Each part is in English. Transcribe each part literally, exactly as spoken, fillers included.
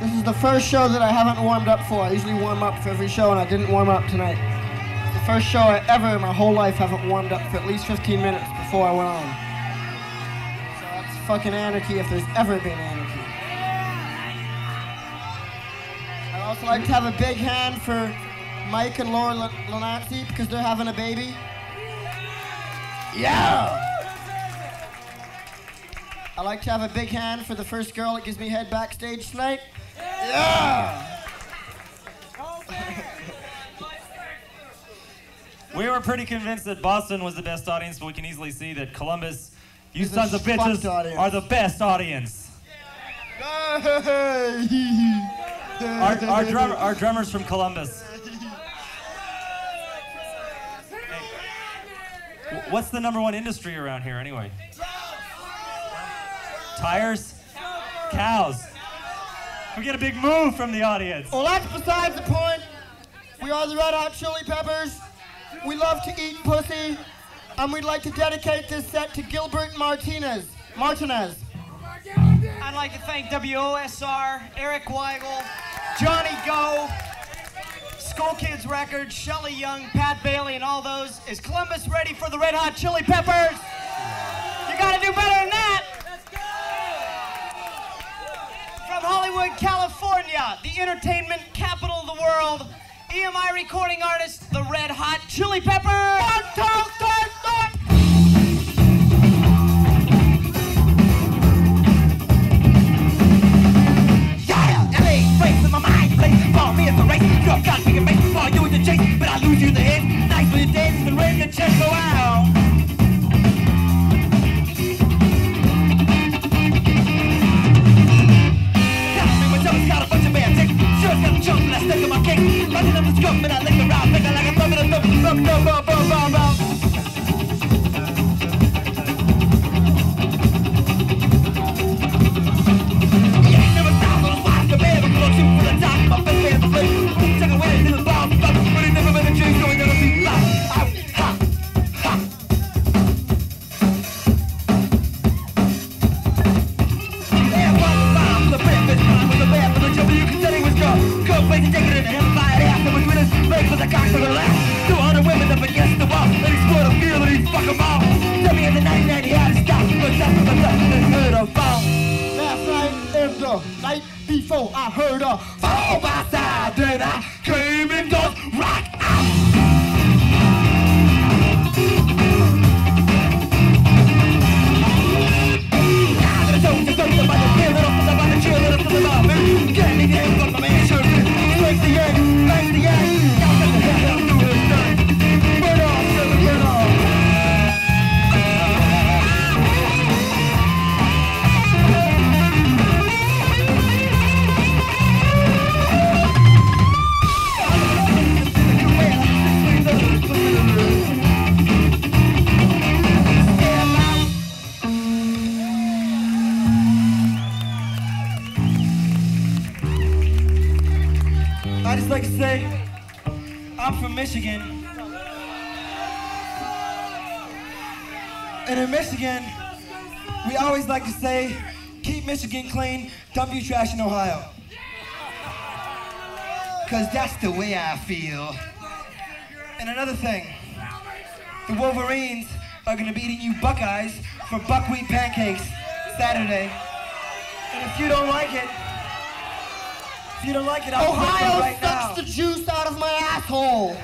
This is the first show that I haven't warmed up for. I usually warm up for every show, and I didn't warm up tonight. It's the first show I ever in my whole life haven't warmed up for at least fifteen minutes before I went on. So that's fucking anarchy if there's ever been anarchy. I'd also like to have a big hand for Mike and Laura LaNancy because they're having a baby. Yeah! I'd like to have a big hand for the first girl that gives me head backstage tonight. Yeah! We were pretty convinced that Boston was the best audience, but we can easily see that Columbus, you it's sons of bitches, audience. Are the best audience. our, our, drum, our drummer's from Columbus. Hey, what's the number one industry around here anyway? Tires? Cows. We get a big move from the audience. Well, that's besides the point. We are the Red Hot Chili Peppers. We love to eat pussy. And we'd like to dedicate this set to Gilbert Martinez. Martinez. I'd like to thank W O S R, Eric Weigel, Johnny Go, School Kids Records, Shelley Young, Pat Bailey, and all those. Is Columbus ready for the Red Hot Chili Peppers? You gotta do better than that. Hollywood, California, the entertainment capital of the world, E M I recording artist, the Red Hot Chili Peppers. One, two, three, four. Yeah, L A race my mind plays for me at the race. You have got me a race for you in the chase, but I lose you in the end. Nice for your days, it's been raining your chest for a while. Michigan clean, dump you trash in Ohio. Cause that's the way I feel. And another thing, the Wolverines are gonna be eating you Buckeyes for buckwheat pancakes Saturday. And if you don't like it, if you don't like it, I'll Ohio right sucks now. The juice out of my asshole.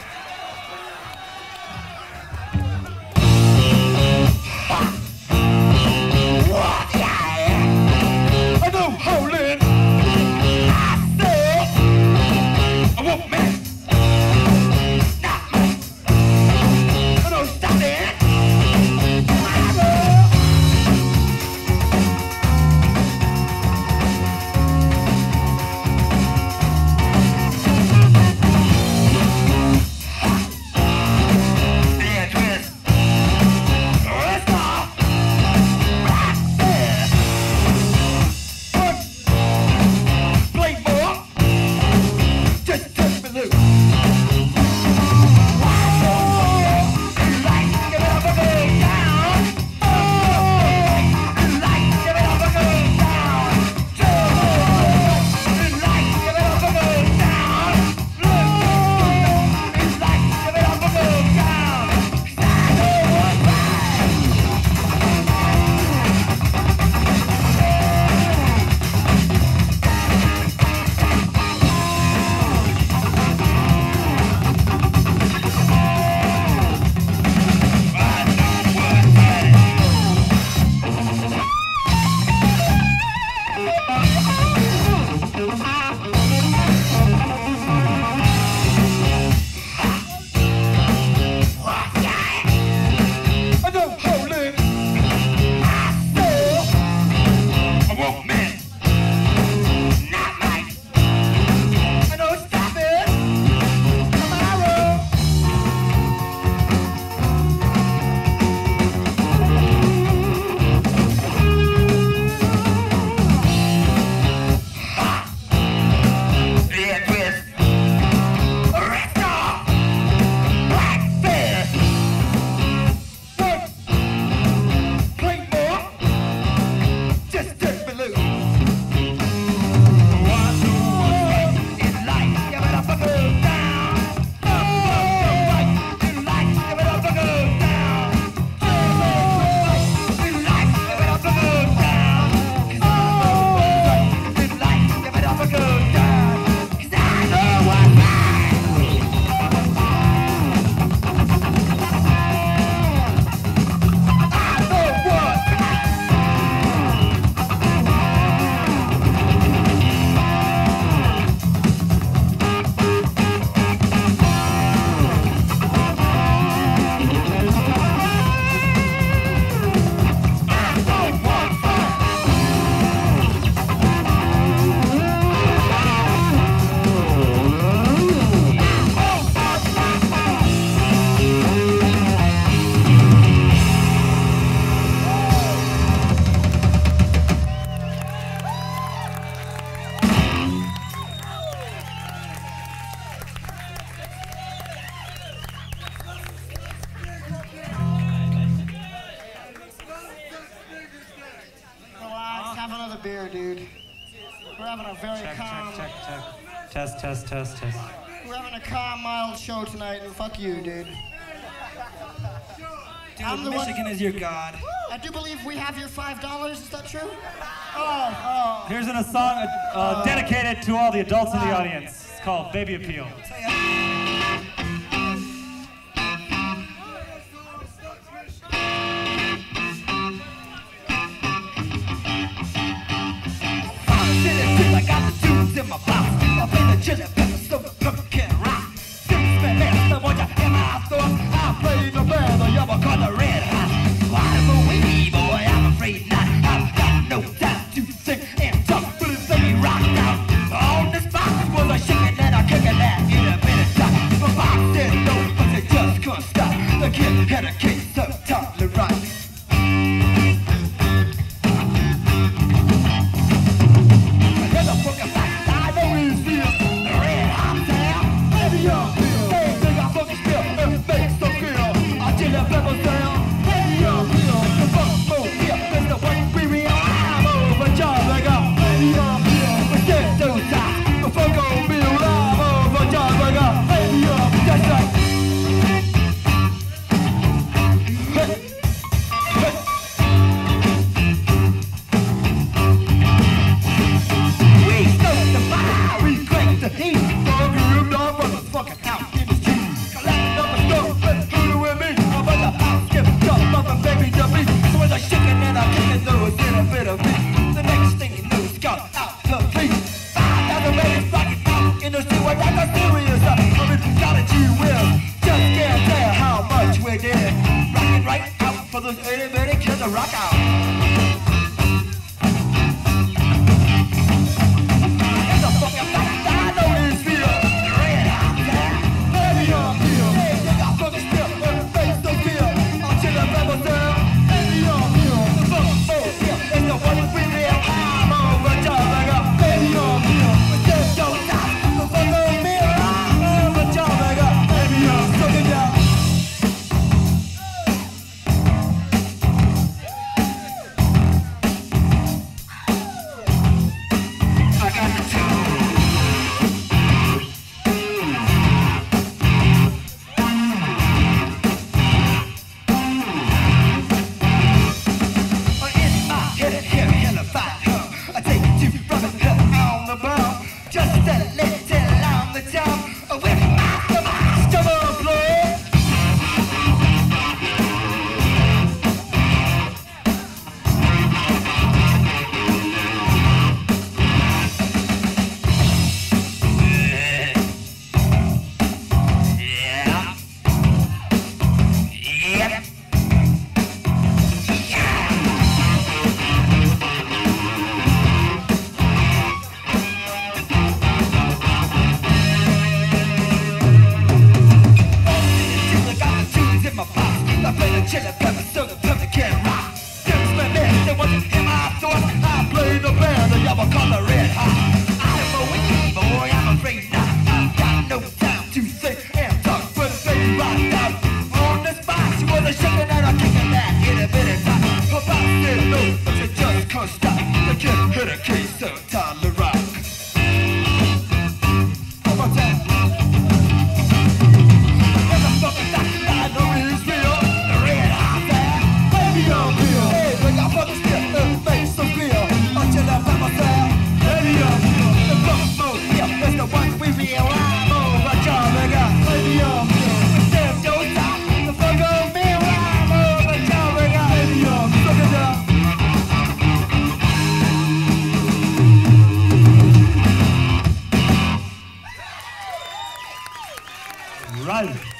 Test, test, test. We're having a calm, mild show tonight, and fuck you, dude. Dude, I'm the Michigan one, is your god. I do believe we have your five dollars, is that true? Oh, oh. Here's an, a song uh, uh, dedicated to all the adults uh, in the audience. It's called Baby Appeal.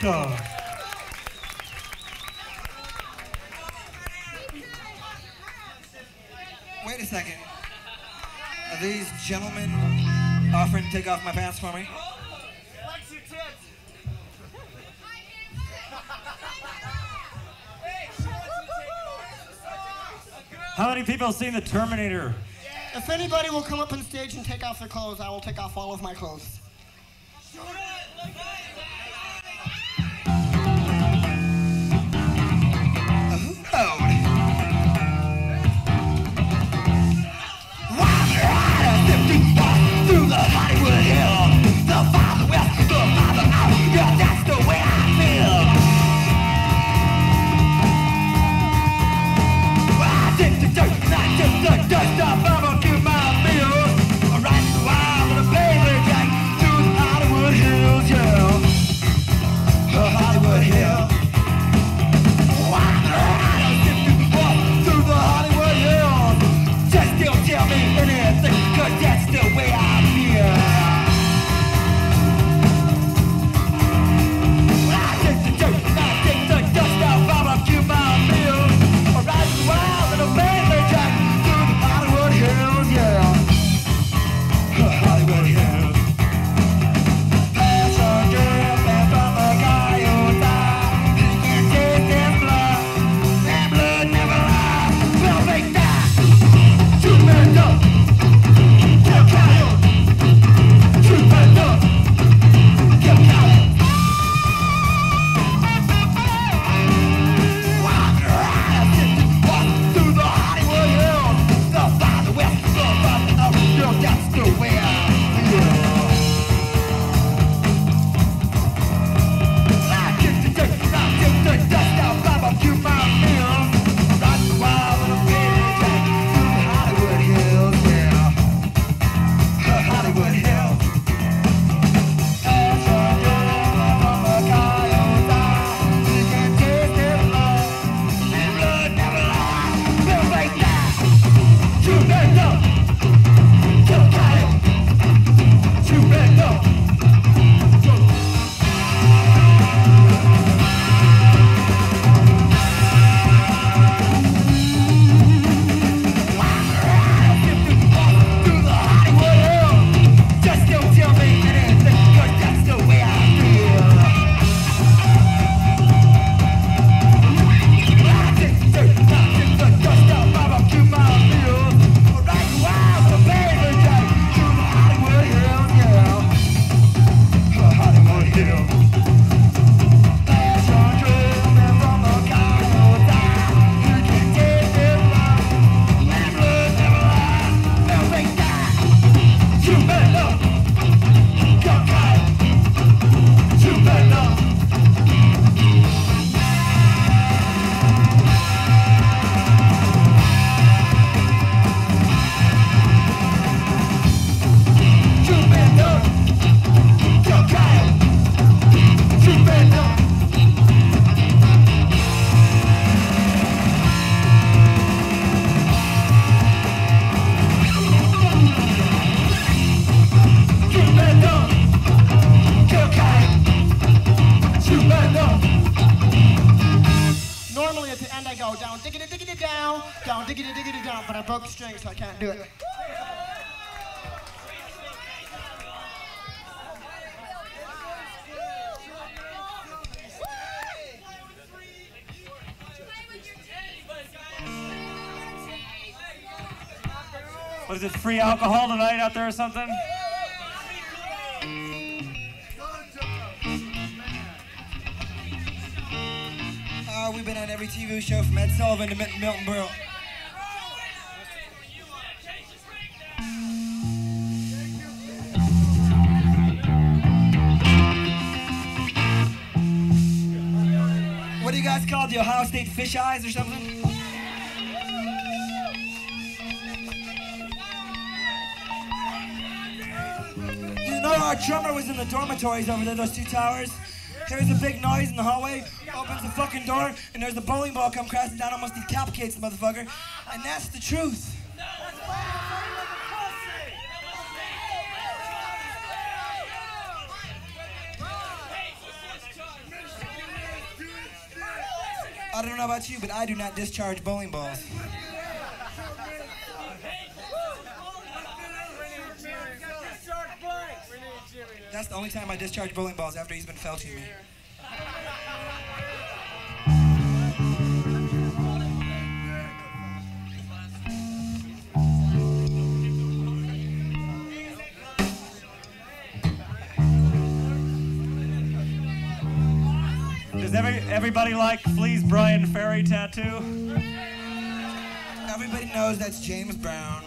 Rockstar. Wait a second. Are these gentlemen offering to take off my pants for me? How many people have seen The Terminator? If anybody will come up on stage and take off their clothes, I will take off all of my clothes. Was it free alcohol tonight out there or something? Oh, we've been on every T V show from Ed Sullivan to Milton Berle. What do you guys call the Ohio State fish eyes or something? Our drummer was in the dormitories over there, those two towers. Here's a big noise in the hallway, opens the fucking door, and there's a bowling ball come crashing down, almost decapitates the motherfucker. And that's the truth. I don't know about you, but I do not discharge bowling balls. That's the only time I discharge bowling balls, after he's been felching me. Does every, everybody like Flea's Brian Ferry tattoo? Everybody knows that's James Brown.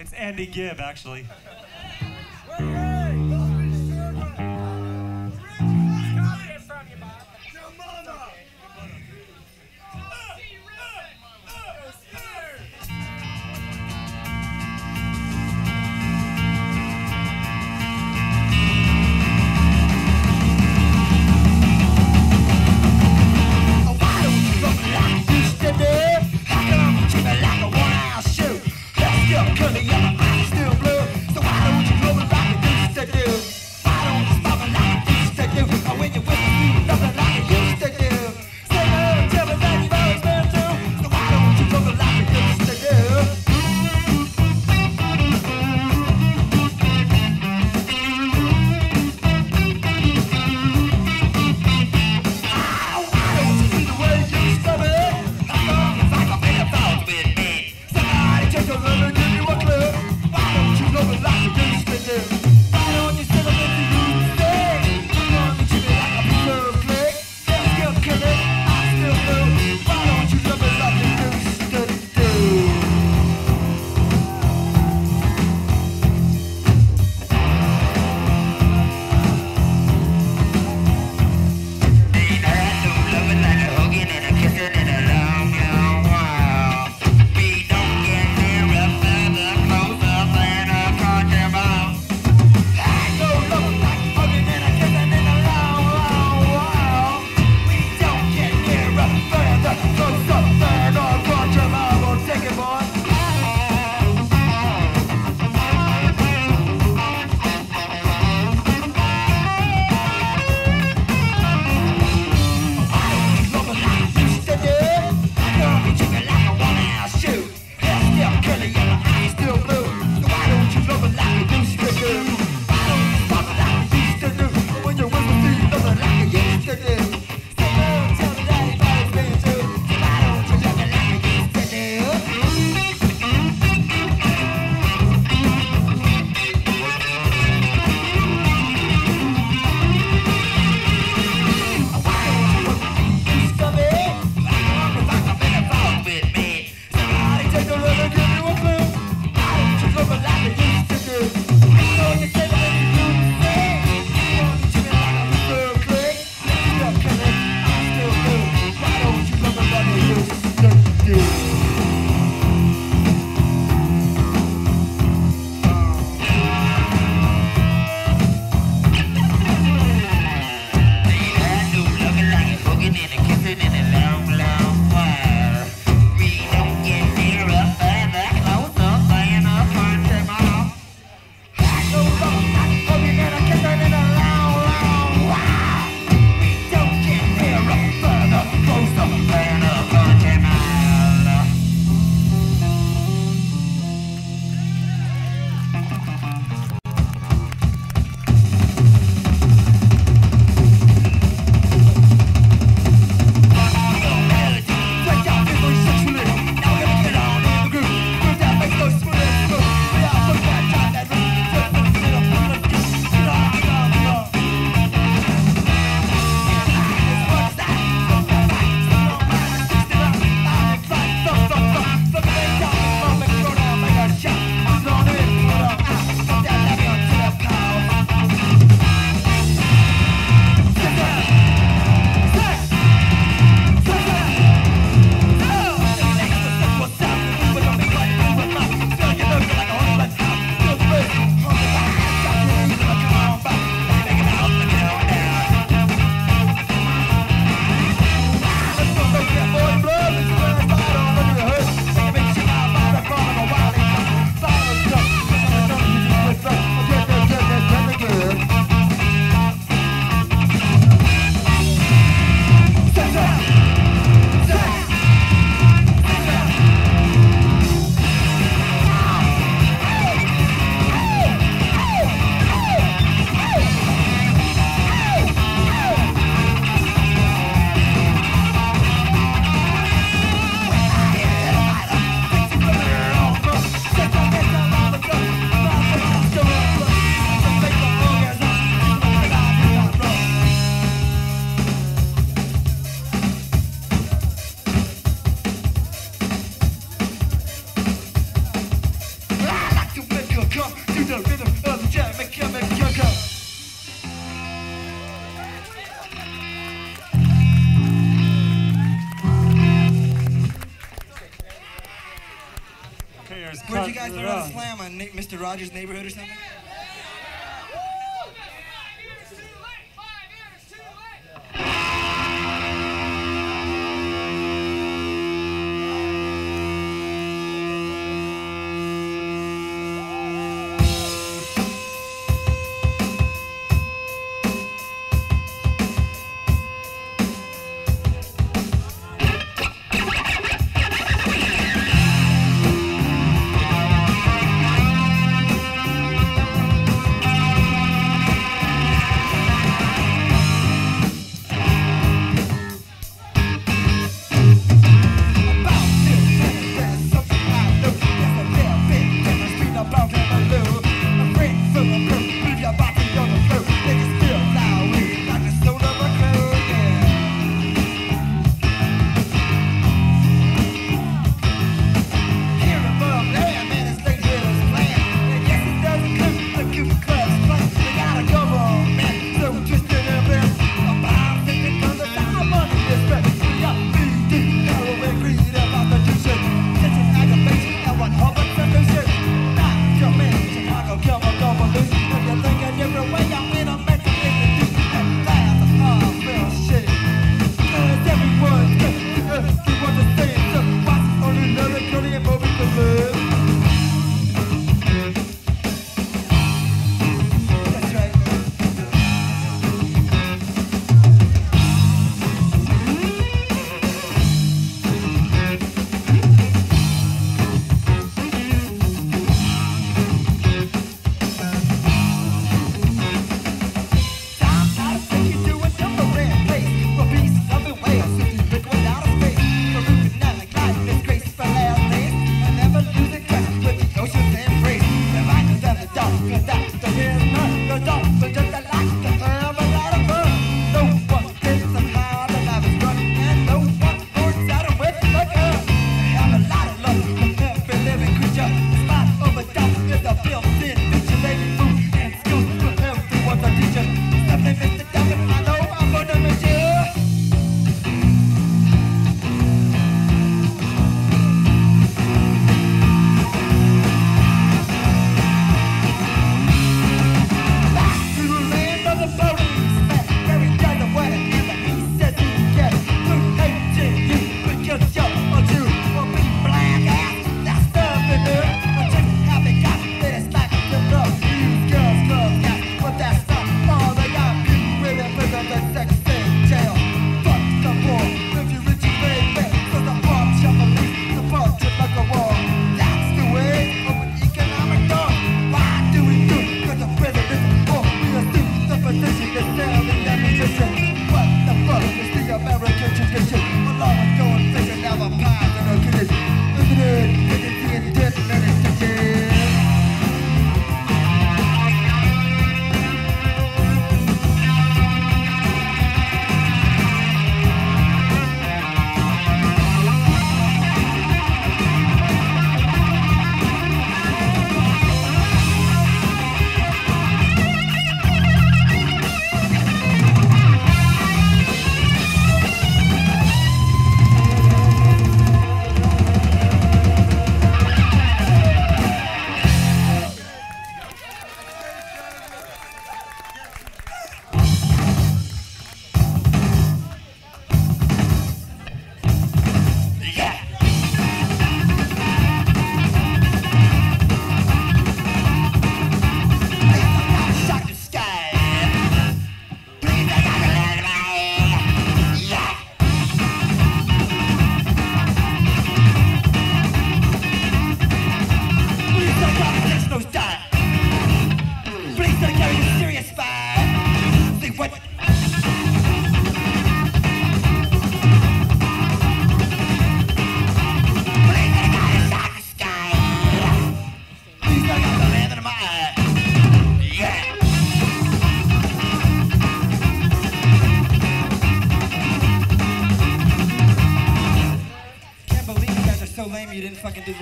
It's Andy Gibb, actually. Color yellow, eyes still blue. So you guys learn how to slam on Mister Rogers' Neighborhood or something?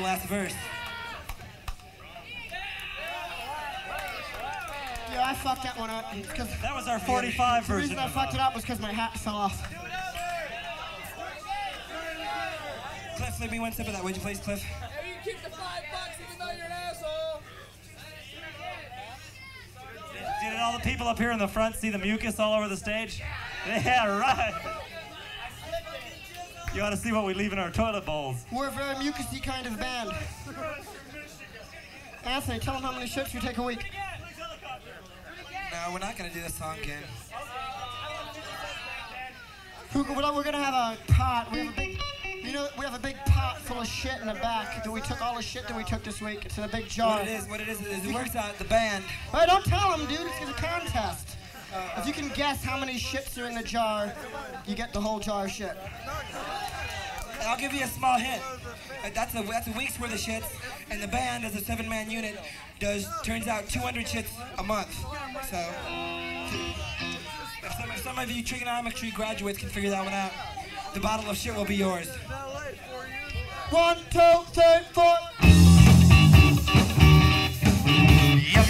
Last verse. Yeah, I fucked that one up. Cause that was our forty-five version. The reason I fucked it up was because my hat fell off. Cliff, let me one sip of that, would you please, Cliff? Hey, you keep the five bucks even though you're Did all the people up here in the front see the mucus all over the stage? Yeah, right. You ought to see what we leave in our toilet bowls. We're a very mucusy kind of band. Anthony, tell them how many shifts you take a week. No, we're not going to do this song again. We're going to have a pot. We have a big, you know, we have a big pot full of shit in the back that we took, all the shit that we took this week. It's in a big jar. What it is, what it is, it, is, it works out, the band. Hey, don't tell them, dude. It's a contest. If you can guess how many shits are in the jar, you get the whole jar of shit. I'll give you a small hint. That's a, that's a week's worth of shits, and the band, as a seven-man unit, does turns out two hundred shits a month. So, if some, if some of you trigonometry graduates can figure that one out, the bottle of shit will be yours. One, two, three, four. Yep.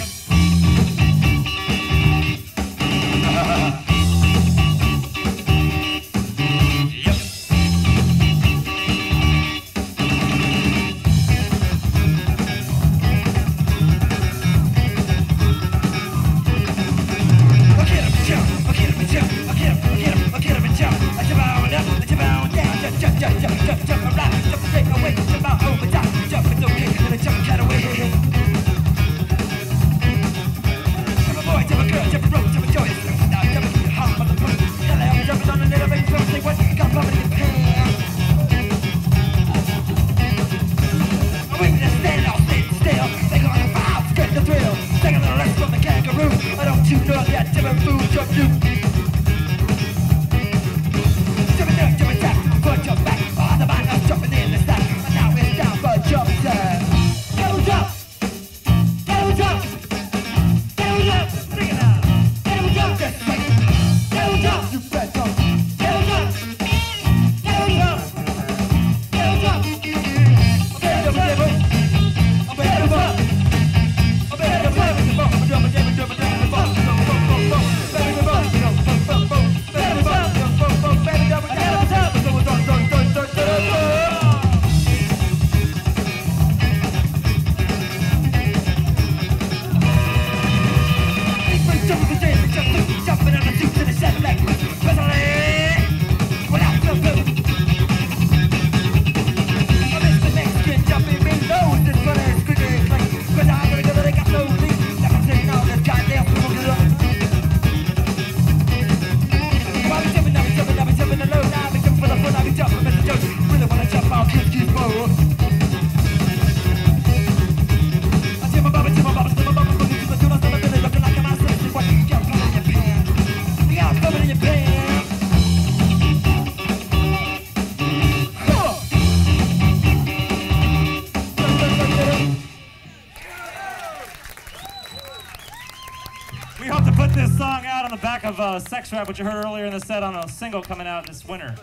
Of uh, sex rap, which you heard earlier in the set, on a single coming out this winter.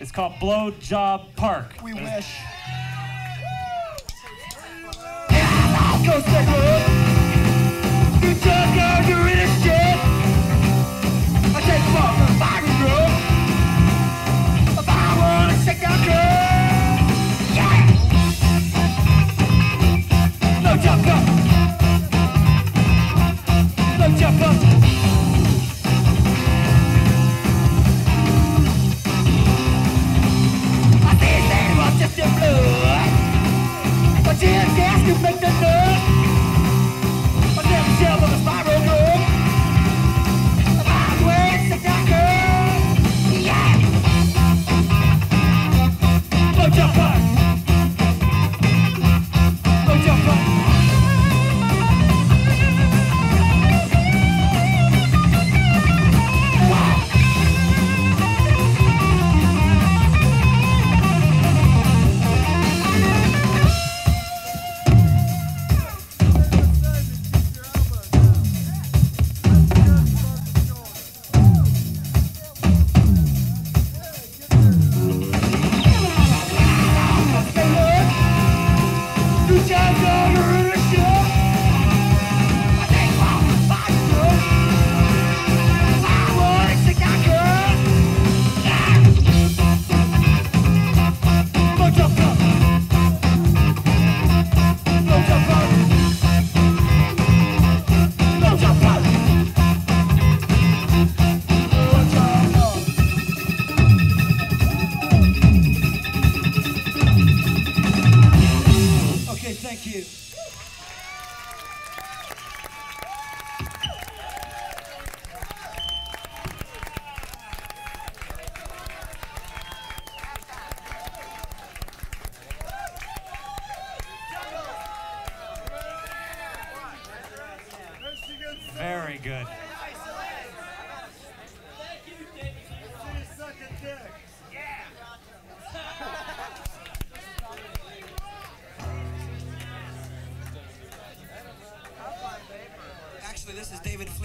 It's called Blow Job Park. We wish. Yeah, I'll go sex up. You just got to rid of shit. I take a walk on the fucking road. If I want to shake out girls, yeah. Blow Job Park. Blow Job Park. But you gas to make the nerve. I never shall with a spiral girl.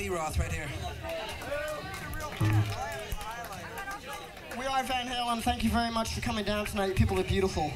B. Roth, right here. We are Van Halen. Thank you very much for coming down tonight. You people are beautiful.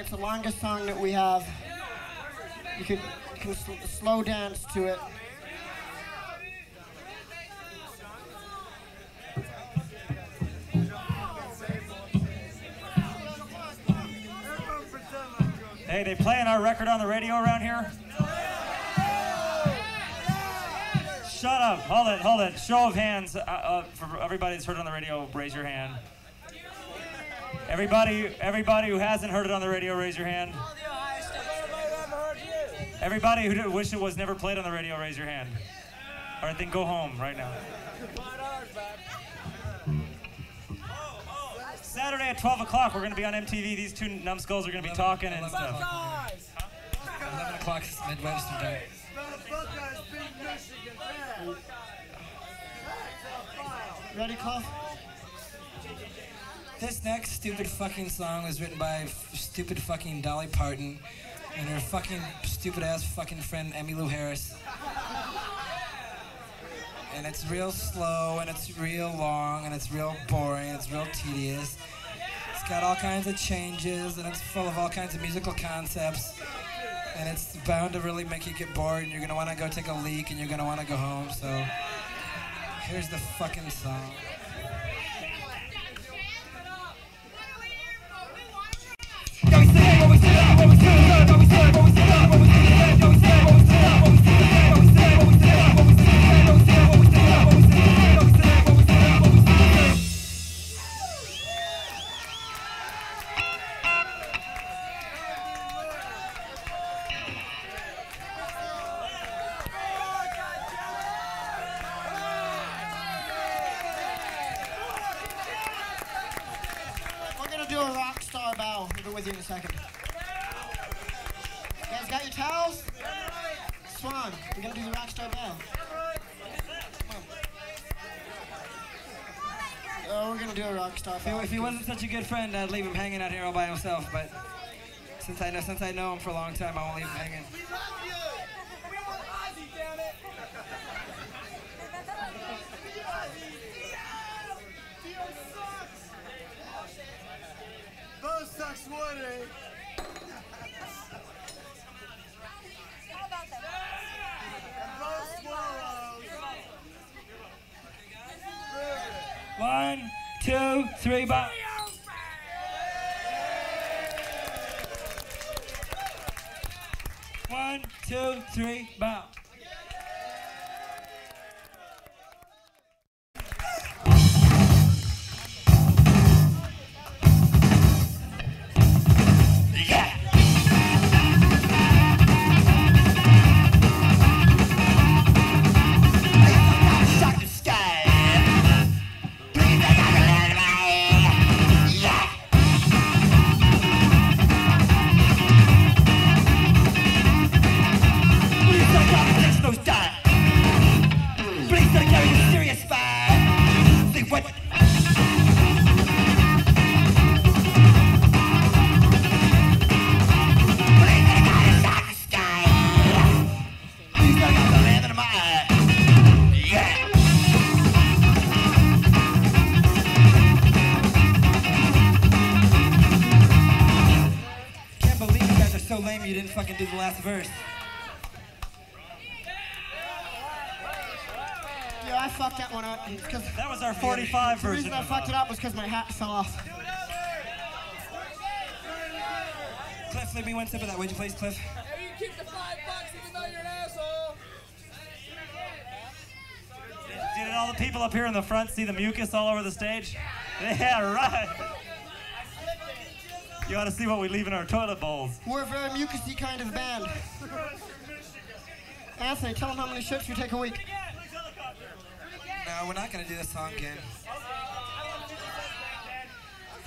It's the longest song that we have. You can, you can sl slow dance to it. Hey, they playing our record on the radio around here? Shut up. Hold it, hold it. Show of hands. Uh, uh, for everybody that's heard it on the radio, raise your hand. Everybody, everybody who hasn't heard it on the radio, raise your hand. Everybody who wish it was never played on the radio, raise your hand. All right, then go home right now. Saturday at twelve o'clock, we're going to be on M T V. These two numbskulls are going to be talking and stuff. eleven o'clock is Midwestern Day. Ready, Cliff? This next stupid fucking song was written by f stupid fucking Dolly Parton and her fucking stupid ass fucking friend Emmylou Harris. And it's real slow and it's real long and it's real boring and it's real tedious. It's got all kinds of changes and it's full of all kinds of musical concepts. and it's bound to really make you get bored, and you're going to want to go take a leak, and you're going to want to go home, so here's the fucking song. If he wasn't such a good friend, I'd leave him hanging out here all by himself, but since I know since I know him for a long time, I won't leave him hanging. We love you! We want Ozzy, damn it! Theo sucks! Bo sucks Woody! How about that? And Bo swallows! One! Two, three, bye. One, two, three, bow. Verse. Yeah, I fucked that one up. Cause that was our forty-five version. The reason I fucked it up was because my hat fell off. Cliff, leave me one sip of that, would you please, Cliff? Hey, you keep the five bucks even though you're an asshole. Did, did all the people up here in the front see the mucus all over the stage? Yeah, right. You ought to see what we leave in our toilet bowls. We're a very mucusy kind of band. Anthony, tell them how many shirts you take a week. No, we're not going to do this song again.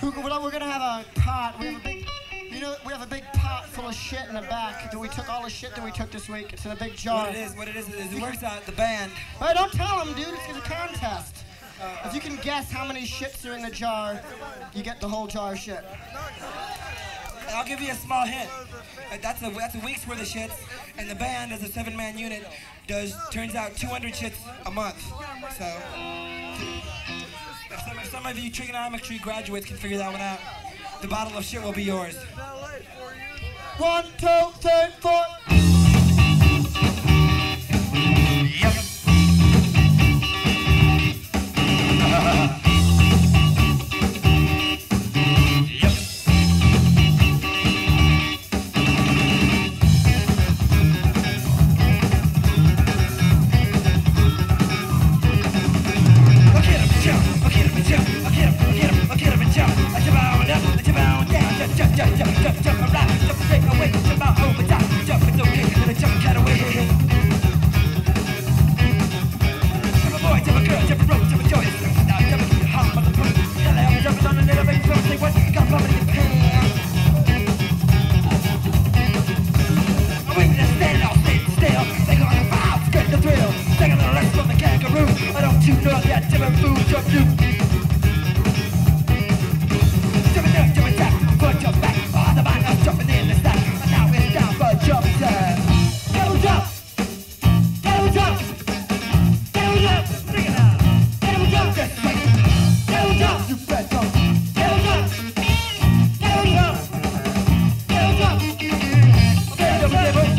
We're going to have a pot. We have a big, you know, we have a big pot full of shit in the back that we took all the shit that we took this week. It's in a big jar. What it is, what it is, it, is, it works out the band. Hey, don't tell them, dude. It's a contest. Uh, if you can guess how many shits are in the jar, you get the whole jar of shit. I'll give you a small hint. Uh, that's, a, that's a week's worth of shits, and the band, as a seven-man unit, does turns out two hundred shits a month. So, if some, if some of you trigonometry graduates can figure that one out, the bottle of shit will be yours. One, two, three, four. Yep. Never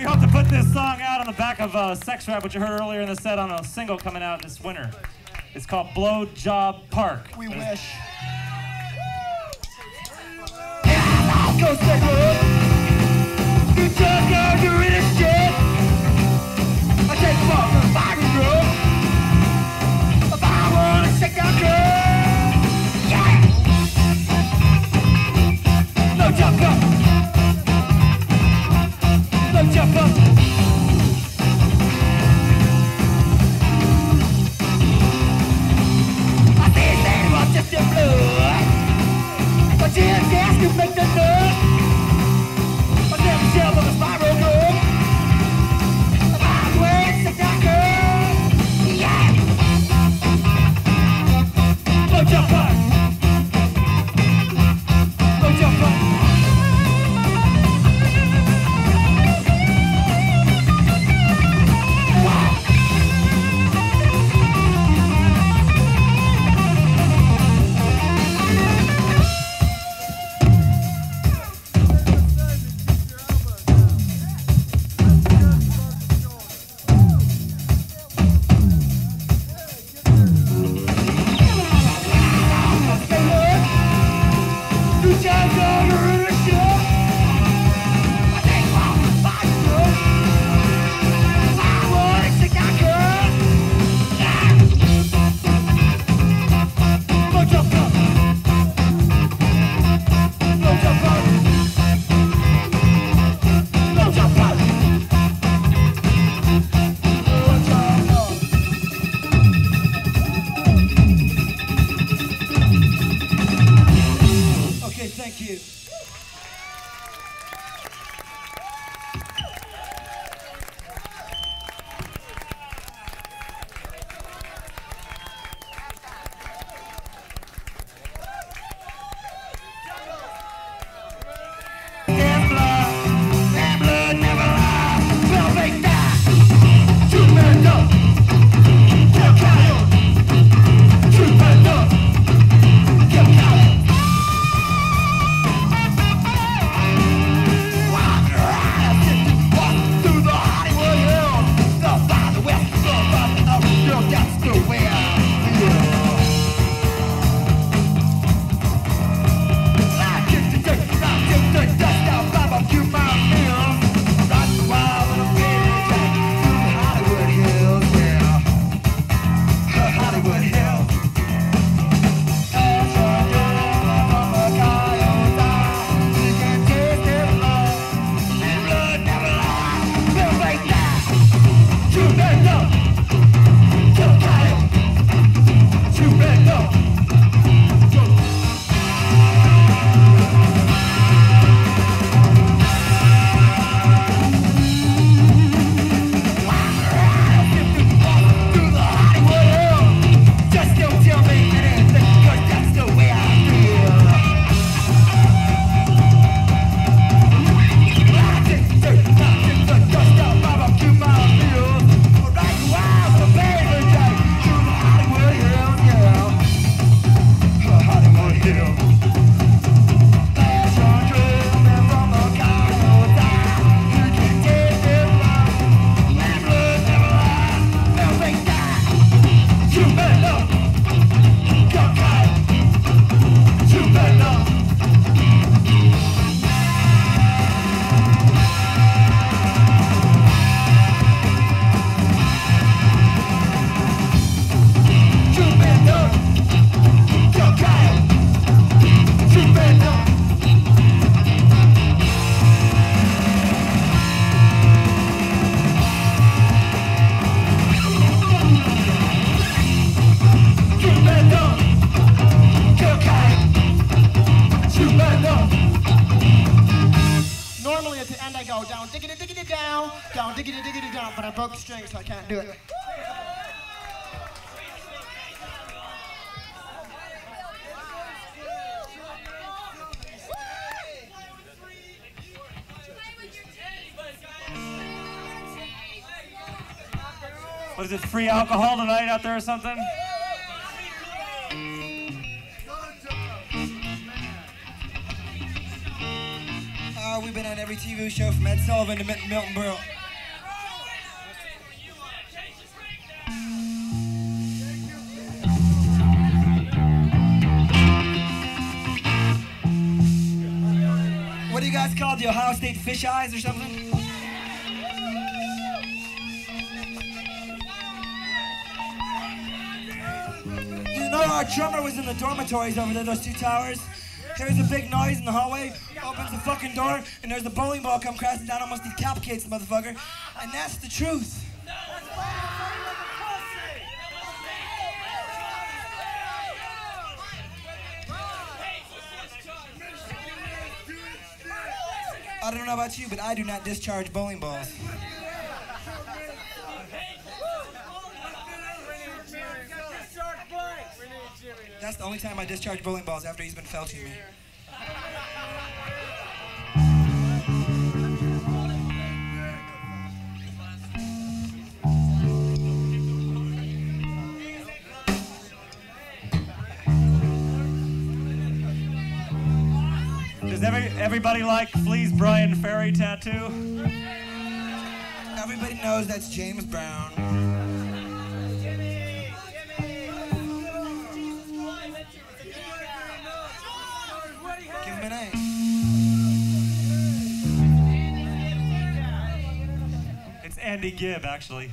We hope to put this song out on the back of uh, Sex Rap, which you heard earlier in the set, on a single coming out this winter. It's called Blow Job Park. We There's wish. Go Sex Rap! You talk all your real shit! I take fuck from a fucking girl! If I wanna check out girl! Yeah! Blow Job Park! Blow Job Park. I say that was just a blow, but you guess you make the note. I never shall of a spiral girl. My words are not good. Yeah. Blow Job Park. Blow Job Park. Is it free alcohol tonight out there or something? I Rockstar. We've been on every T V show from Ed Sullivan to Milton Berle. What do you guys call the Ohio State fish eyes or something? You know our drummer was in the dormitories over there, those two towers? There's a big noise in the hallway, opens the fucking door, and there's a bowling ball come crashing down, almost decapitates the motherfucker. And that's the truth. I don't know about you, but I do not discharge bowling balls. That's the only time I discharge bowling balls, after he's been felching me. Does every, everybody like Flea's Brian Ferry tattoo? Everybody knows that's James Brown. It's Andy Gibb, actually.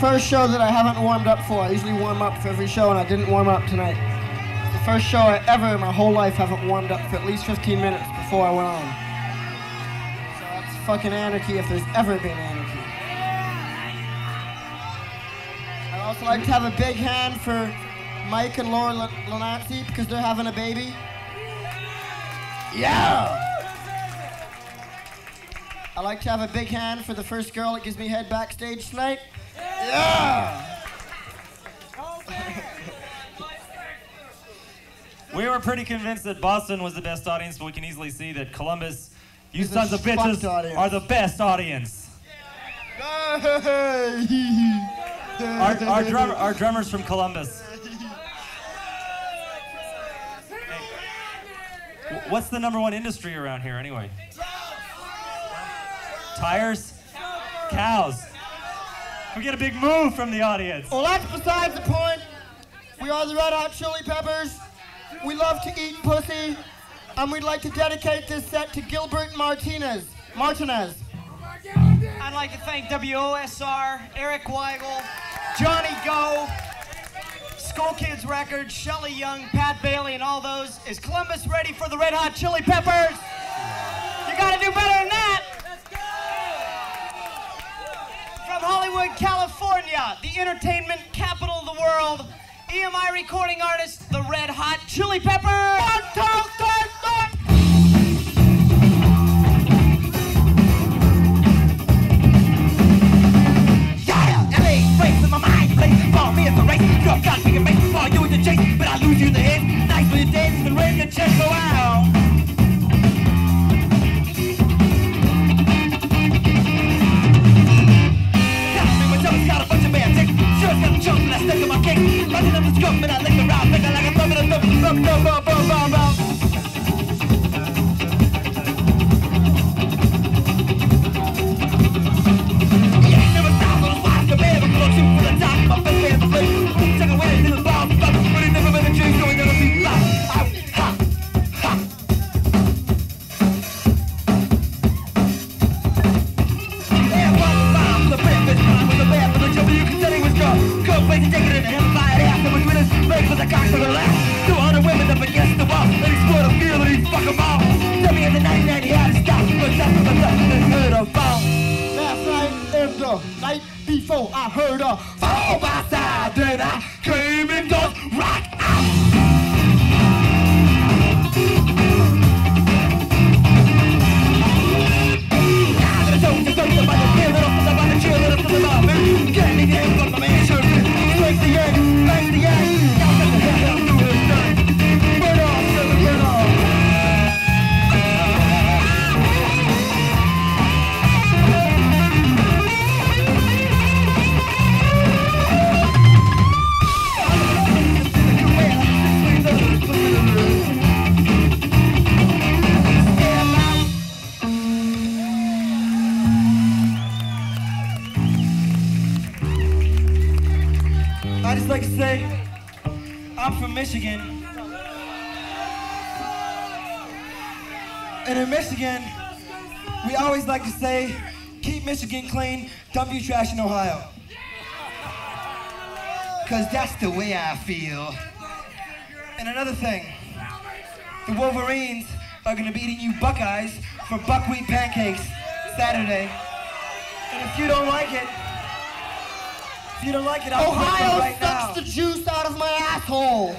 First show that I haven't warmed up for. I usually warm up for every show, and I didn't warm up tonight. It's the first show I ever in my whole life haven't warmed up for at least fifteen minutes before I went on. So that's fucking anarchy if there's ever been anarchy. I'd also like to have a big hand for Mike and Laura LaNancy because they're having a baby. Yeah! I'd like to have a big hand for the first girl that gives me head backstage tonight. Yeah! We were pretty convinced that Boston was the best audience, but we can easily see that Columbus, you sons of bitches, are the best audience. our, our, drum, our drummer's from Columbus. Hey, what's the number one industry around here, anyway? Tires? Cows. We get a big move from the audience. Well, that's besides the point. We are the Red Hot Chili Peppers. We love to eat pussy. And we'd like to dedicate this set to Gilbert Martinez. Martinez. I'd like to thank W O S R, Eric Weigel, Johnny Go, School Kids Records, Shelley Young, Pat Bailey, and all those. Is Columbus ready for the Red Hot Chili Peppers? You gotta do better than that! Let's go! From Hollywood, California, the entertainment capital of the world, E M I recording artist, the Red Hot Chili Peppers! Talk, talk, talk. Got me a mate for you in the chase, but I lose you in the head. Nice for your days, it's been raining a check for a while. Telling me my tum's got a bunch of bad ticks. Sure, it's got a chunk, but I stick to my kick. Busting up the scum, but I lick the round. Make it like a thumb, and a thumb, and a thumb, and a thumb, and a thumb, and a thumb. Clean, dump your trash in Ohio. Cause that's the way I feel. And another thing, the Wolverines are gonna be eating you Buckeyes for buckwheat pancakes Saturday. And if you don't like it, if you don't like it, I'll Ohio right sucks now. The juice out of my asshole.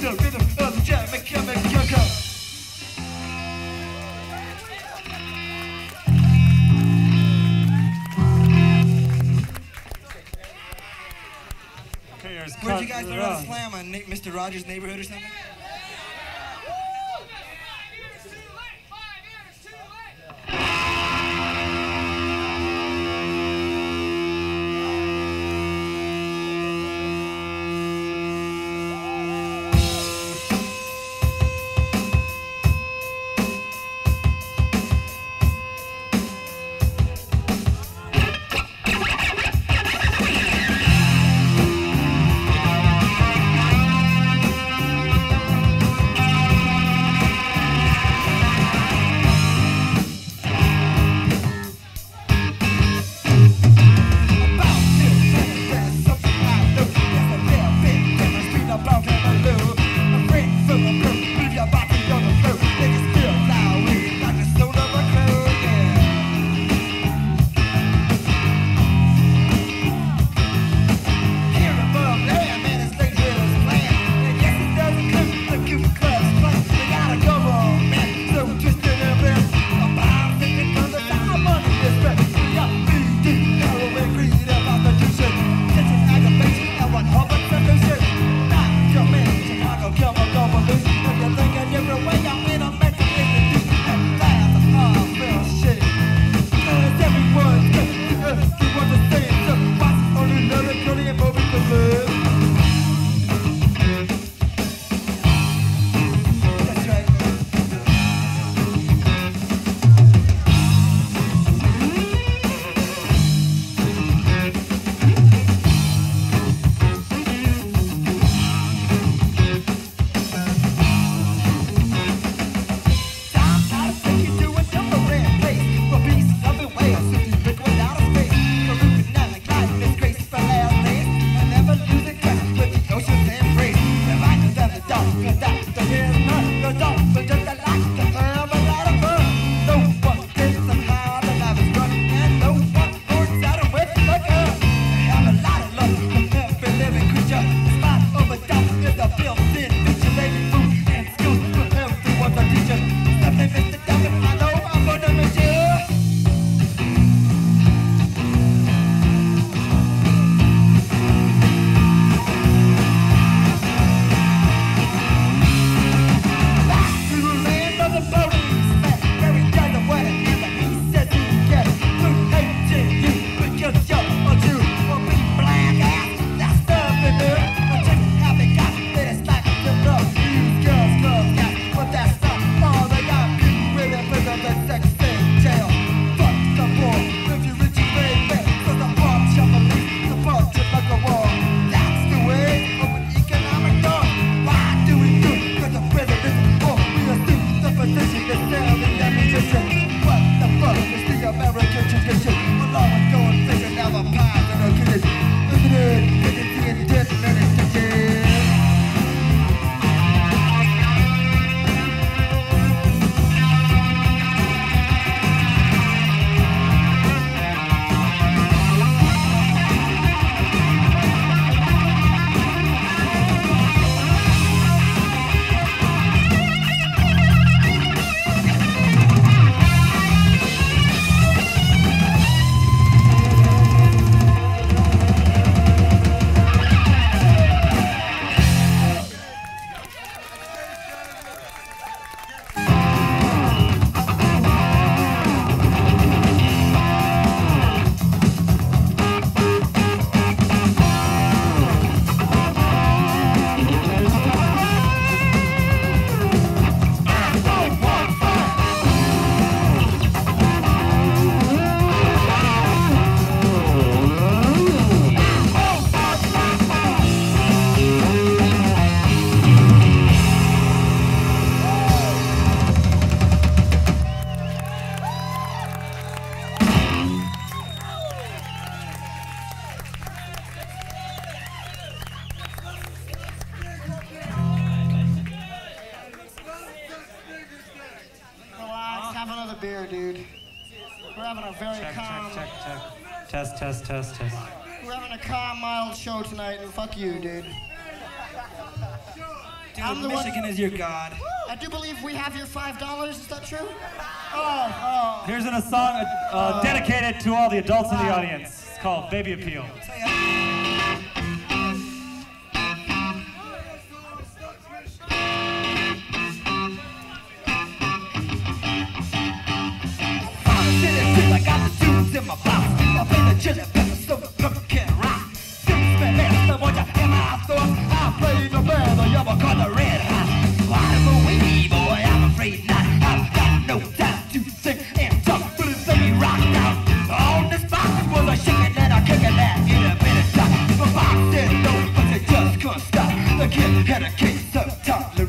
to the rhythm of the jam and come and come, come. Where'd you guys learn how to slam on Mister Rogers' Neighborhood or something? Test, test, test. We're having a calm, mild show tonight, and fuck you, dude. Dude, Michigan is your god. I do believe we have your five dollars, is that true? Oh, oh. Here's a song uh, uh, dedicated to all the adults in the audience. It's called Baby Appeal. I got the tunes in my box. I play the chili peppers so the pepper can rock. Things that last, I want you in my thoughts. I play the band, I am called the Red Hot. Why am I wavy, boy? I'm afraid not. I've got no time to think and talk. But it's me rocked out on this box. Well, I shake it and I kick it out in a minute. My box is low, but they just couldn't stop. The kid had a case of tolerance.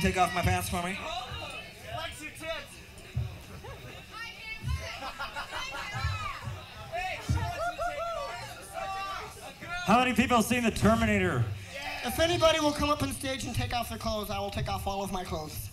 Take off my pants for me. Flex your tits. How many people have seen The Terminator? If anybody will come up on stage and take off their clothes, I will take off all of my clothes.